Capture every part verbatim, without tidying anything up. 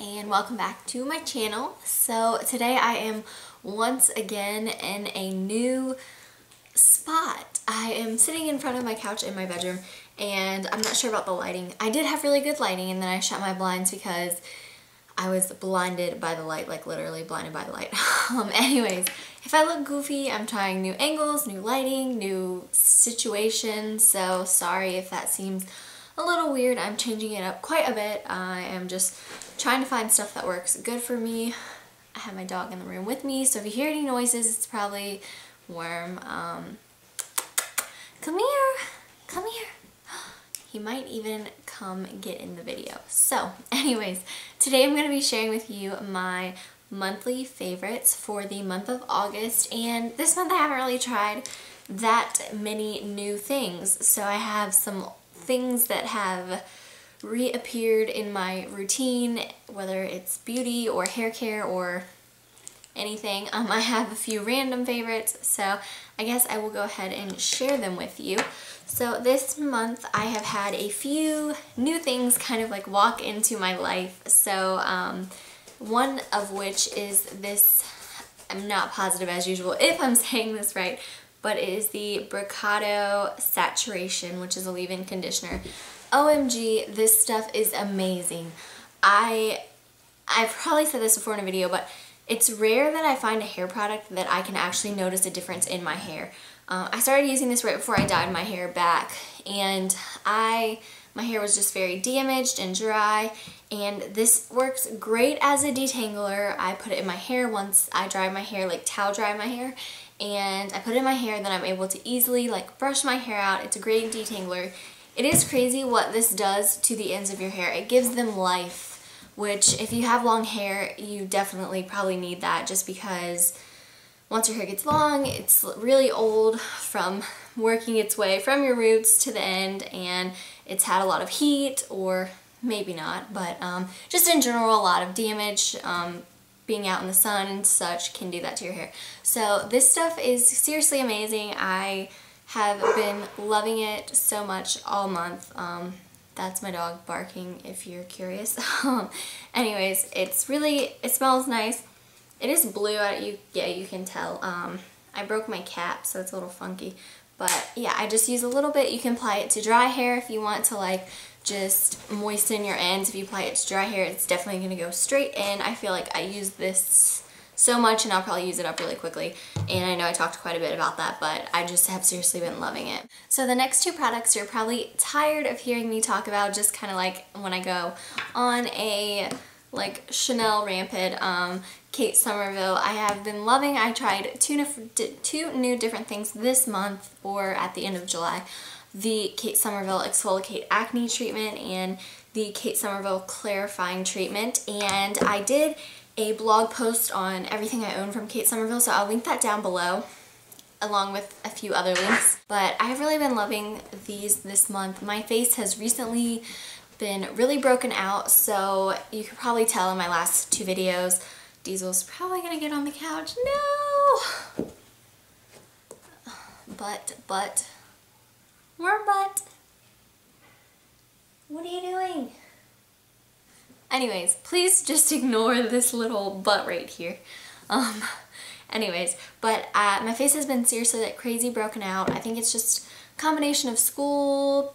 And welcome back to my channel. So today I am once again in a new spot. I am sitting in front of my couch in my bedroom and I'm not sure about the lighting. I did have really good lighting and then I shut my blinds because I was blinded by the light, like literally blinded by the light. um, anyways, if I look goofy, I'm trying new angles, new lighting, new situations, so sorry if that seems a little weird. I'm changing it up quite a bit. I am just trying to find stuff that works good for me. I have my dog in the room with me, so if you hear any noises, it's probably Worm. Um, come here, come here. He might even come get in the video. So anyways, today I'm going to be sharing with you my monthly favorites for the month of August, and this month I haven't really tried that many new things, so I have some things that have reappeared in my routine, whether it's beauty or hair care or anything. Um, I have a few random favorites, so I guess I will go ahead and share them with you. So this month I have had a few new things kind of like walk into my life. So um, one of which is this, I'm not positive as usual if I'm saying this right, but it is the Bracato Saturation, which is a leave-in conditioner. O M G, this stuff is amazing. I, I've probably said this before in a video, but it's rare that I find a hair product that I can actually notice a difference in my hair. Uh, I started using this right before I dyed my hair back, and I, my hair was just very damaged and dry, and this works great as a detangler. I put it in my hair once I dry my hair, like towel dry my hair, and I put it in my hair, then I'm able to easily like brush my hair out. It's a great detangler. It is crazy what this does to the ends of your hair. It gives them life, which if you have long hair, you definitely probably need that, just because once your hair gets long, it's really old from working its way from your roots to the end, and it's had a lot of heat, or maybe not, but um, just in general, a lot of damage. Um, being out in the sun and such can do that to your hair. So this stuff is seriously amazing. I have been loving it so much all month. Um, that's my dog barking if you're curious. Anyways, it's really, it smells nice. It is blue, you, yeah, you can tell. Um, I broke my cap, so it's a little funky. But yeah, I just use a little bit. You can apply it to dry hair if you want to like just moisten your ends. If you apply it to dry hair, it's definitely going to go straight in. I feel like I use this so much and I'll probably use it up really quickly. And I know I talked quite a bit about that, but I just have seriously been loving it. So the next two products you're probably tired of hearing me talk about, just kind of like when I go on a like Chanel rampant, um, Kate Somerville. I have been loving. I tried two, two new different things this month, or at the end of July. The Kate Somerville Exfoliate Acne Treatment and the Kate Somerville Clarifying Treatment. And I did a blog post on everything I own from Kate Somerville, so I'll link that down below, along with a few other links. But I've really been loving these this month. My face has recently been really broken out, so you could probably tell in my last two videos. Diesel's probably gonna get on the couch. No! But, but, Worm butt! What are you doing? Anyways, please just ignore this little butt right here. Um, anyways, but uh, my face has been seriously like crazy broken out. I think it's just a combination of school,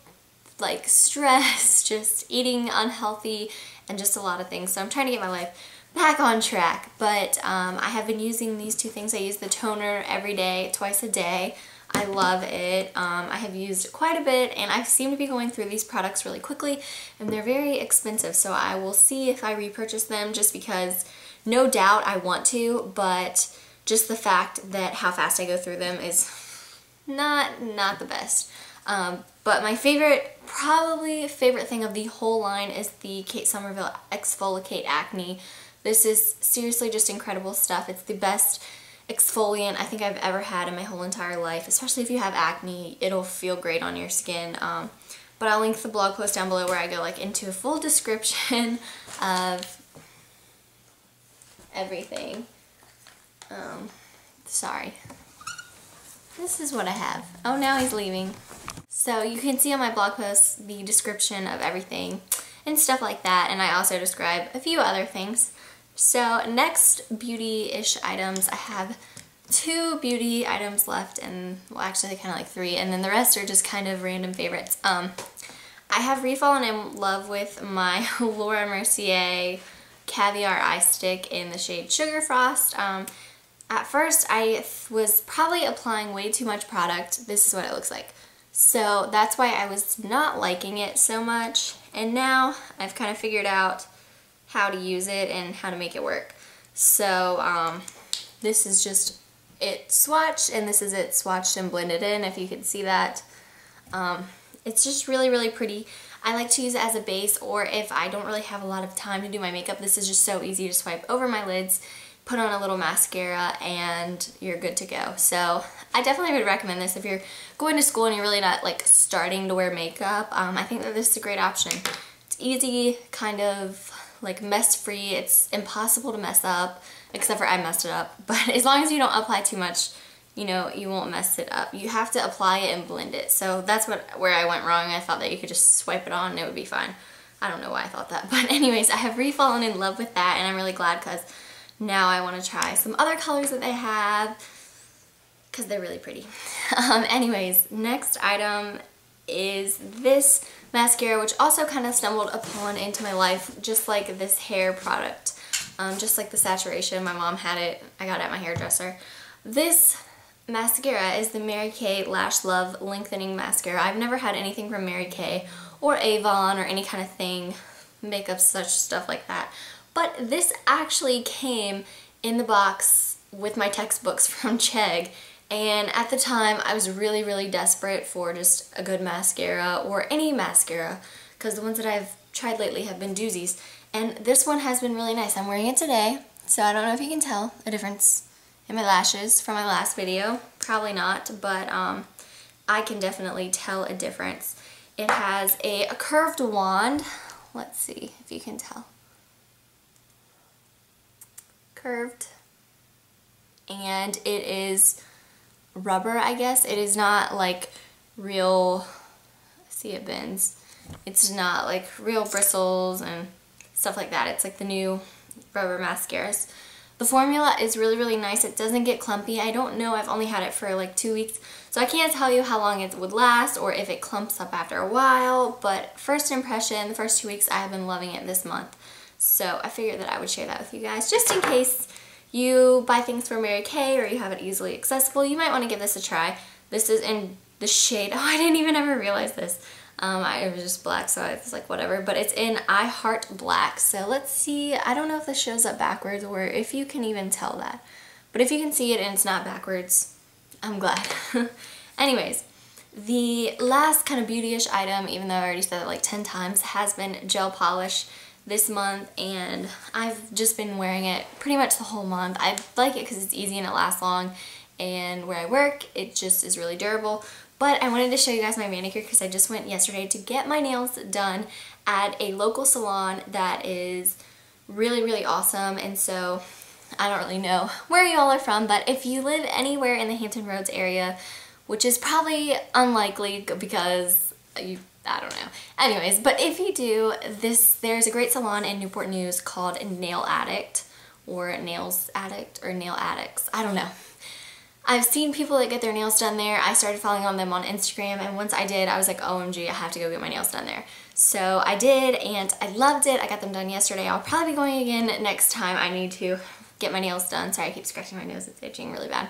like stress, just eating unhealthy, and just a lot of things. So I'm trying to get my life back on track, but um, I have been using these two things. I use the toner every day, twice a day. I love it. Um, I have used quite a bit, and I seem to be going through these products really quickly, and they're very expensive, so I will see if I repurchase them, just because no doubt I want to, but just the fact that how fast I go through them is not, not the best. Um, but my favorite, probably favorite thing of the whole line is the Kate Somerville Exfoliate Acne. This is seriously just incredible stuff. It's the best exfoliant I think I've ever had in my whole entire life, especially if you have acne. It'll feel great on your skin. Um, but I'll link the blog post down below where I go like into a full description of everything. Um, sorry. This is what I have. Oh, now he's leaving. So you can see on my blog post the description of everything and stuff like that, and I also describe a few other things. So next beauty-ish items, I have two beauty items left, and well, actually kind of like three, and then the rest are just kind of random favorites. Um, I have refallen in love with my Laura Mercier Caviar Eye Stick in the shade Sugar Frost. Um, at first I was probably applying way too much product. This is what it looks like. So that's why I was not liking it so much, and now I've kind of figured out how to use it and how to make it work. So um, this is just it swatched, and this is it swatched and blended in, if you can see that. Um, it's just really, really pretty. I like to use it as a base, or if I don't really have a lot of time to do my makeup, this is just so easy to swipe over my lids, put on a little mascara, and you're good to go. So I definitely would recommend this if you're going to school and you're really not like starting to wear makeup. Um, I think that this is a great option. It's easy, kind of like mess free. It's impossible to mess up, except for I messed it up. But as long as you don't apply too much, you know, you won't mess it up. You have to apply it and blend it. So that's what where I went wrong. I thought that you could just swipe it on and it would be fine. I don't know why I thought that. But anyways, I have refallen in love with that, and I'm really glad because now I want to try some other colors that they have because they're really pretty. Um, anyways, next item is this mascara, which also kind of stumbled upon into my life, just like this hair product. Um, just like the saturation, my mom had it. I got it at my hairdresser. This mascara is the Mary Kay Lash Love Lengthening Mascara. I've never had anything from Mary Kay or Avon or any kind of thing, makeup, such stuff like that. But this actually came in the box with my textbooks from Chegg, and at the time I was really, really desperate for just a good mascara, or any mascara, because the ones that I've tried lately have been doozies, and this one has been really nice. I'm wearing it today, so I don't know if you can tell a difference in my lashes from my last video. Probably not, but um, I can definitely tell a difference. It has a, a curved wand. Let's see if you can tell. Curved, and it is rubber, I guess. It is not like real, see it bends, it's not like real bristles and stuff like that. It's like the new rubber mascaras. The formula is really, really nice. It doesn't get clumpy. I don't know, I've only had it for like two weeks, so I can't tell you how long it would last or if it clumps up after a while, but first impression, the first two weeks, I have been loving it this month. So I figured that I would share that with you guys, just in case you buy things from Mary Kay or you have it easily accessible. You might want to give this a try. This is in the shade, oh, I didn't even ever realize this. Um, I, it was just black, so I was like, whatever. But it's in I Heart Black. So let's see. I don't know if this shows up backwards or if you can even tell that. But if you can see it and it's not backwards, I'm glad. Anyways, the last kind of beauty-ish item, even though I already said it like ten times, has been gel polish this month, and I've just been wearing it pretty much the whole month. I like it because it's easy and it lasts long, and where I work it just is really durable. But I wanted to show you guys my manicure because I just went yesterday to get my nails done at a local salon that is really, really awesome, and so I don't really know where y'all are from, but if you live anywhere in the Hampton Roads area, which is probably unlikely because you I don't know. Anyways, but if you do, this there's a great salon in Newport News called Nail Addict, or Nails Addict, or Nail Addicts. I don't know. I've seen people that get their nails done there. I started following on them on Instagram, and once I did, I was like, O M G, I have to go get my nails done there. So I did, and I loved it. I got them done yesterday. I'll probably be going again next time I need to get my nails done. Sorry, I keep scratching my nose. It's itching really bad.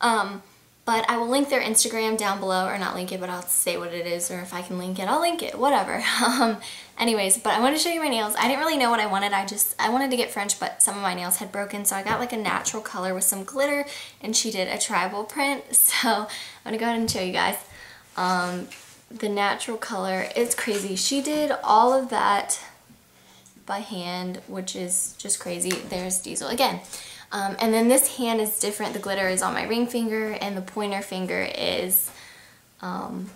Um... But I will link their Instagram down below, or not link it, but I'll say what it is, or if I can link it, I'll link it, whatever. Um, anyways, but I wanted to show you my nails. I didn't really know what I wanted. I just, I wanted to get French, but some of my nails had broken, so I got like a natural color with some glitter, and she did a tribal print. So I'm going to go ahead and show you guys um, the natural color. It's crazy. She did all of that by hand, which is just crazy. There's Diesel again. Um, and then this hand is different. The glitter is on my ring finger, and the pointer finger is um,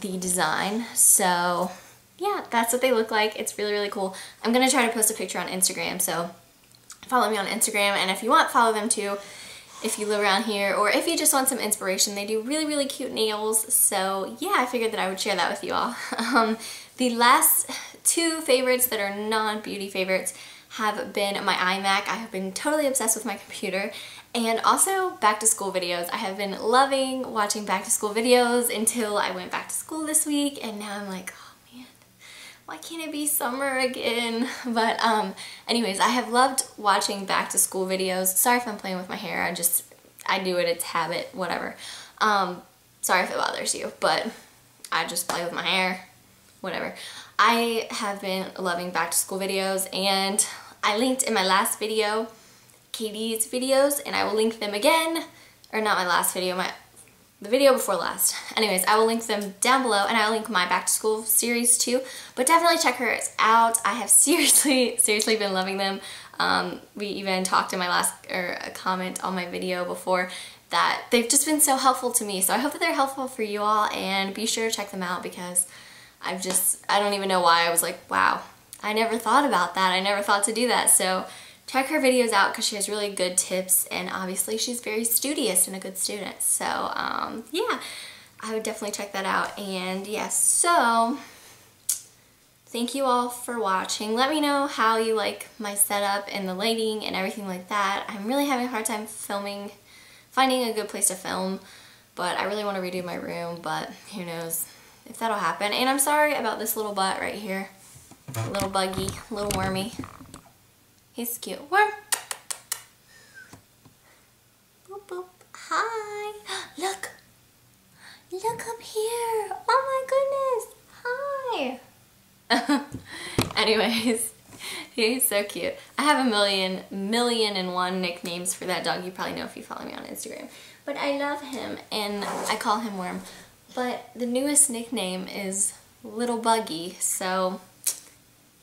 the design. So yeah, that's what they look like. It's really, really cool. I'm going to try to post a picture on Instagram, so follow me on Instagram, and if you want, follow them too if you live around here, or if you just want some inspiration. They do really, really cute nails, so yeah, I figured that I would share that with you all. Um, the last two favorites that are non-beauty favorites have been my iMac. I have been totally obsessed with my computer, and also back to school videos. I have been loving watching back to school videos until I went back to school this week, and now I'm like, oh man, why can't it be summer again? But um, anyways, I have loved watching back to school videos. Sorry if I'm playing with my hair, I just, I do it, it's habit, whatever. Um, sorry if it bothers you, but I just play with my hair, whatever. I have been loving back to school videos, and I linked in my last video Katie's videos, and I will link them again, or not my last video, my the video before last. Anyways, I will link them down below, and I'll link my back to school series too, but definitely check hers out. I have seriously, seriously been loving them. Um, we even talked in my last, or a comment on my video before, that they've just been so helpful to me, so I hope that they're helpful for you all, and be sure to check them out, because I've just, I don't even know why I was like, wow, I never thought about that, I never thought to do that, so check her videos out because she has really good tips, and obviously she's very studious and a good student, so um, yeah, I would definitely check that out. And yes, yeah, so thank you all for watching. Let me know how you like my setup and the lighting and everything like that. I'm really having a hard time filming, finding a good place to film, but I really want to redo my room, but who knows if that'll happen. And I'm sorry about this little butt right here, a little buggy, a little wormy. He's cute. Worm! Boop, boop. Hi! Look! Look up here! Oh my goodness! Hi! Anyways, he's so cute. I have a million, million and one nicknames for that dog. You probably know if you follow me on Instagram. But I love him, and I call him Worm. But the newest nickname is Little Buggy, so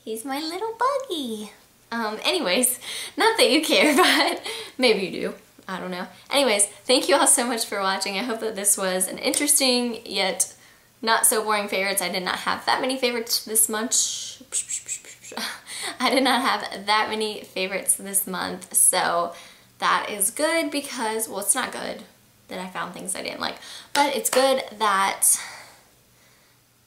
he's my little buggy. Um, anyways, not that you care, but maybe you do. I don't know. Anyways, thank you all so much for watching. I hope that this was an interesting yet not so boring favorites. I did not have that many favorites this month. I did not have that many favorites this month, so that is good because, well, it's not good that I found things I didn't like, but it's good that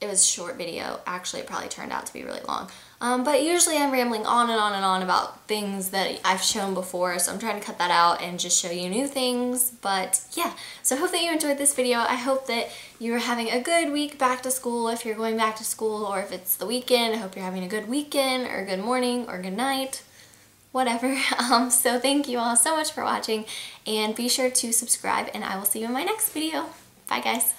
it was a short video. Actually, it probably turned out to be really long. Um, but usually I'm rambling on and on and on about things that I've shown before, so I'm trying to cut that out and just show you new things. But yeah, so I hope that you enjoyed this video. I hope that you're having a good week back to school if you're going back to school, or if it's the weekend, I hope you're having a good weekend or a good morning or good night, whatever. Um, so thank you all so much for watching, and be sure to subscribe, and I will see you in my next video. Bye guys.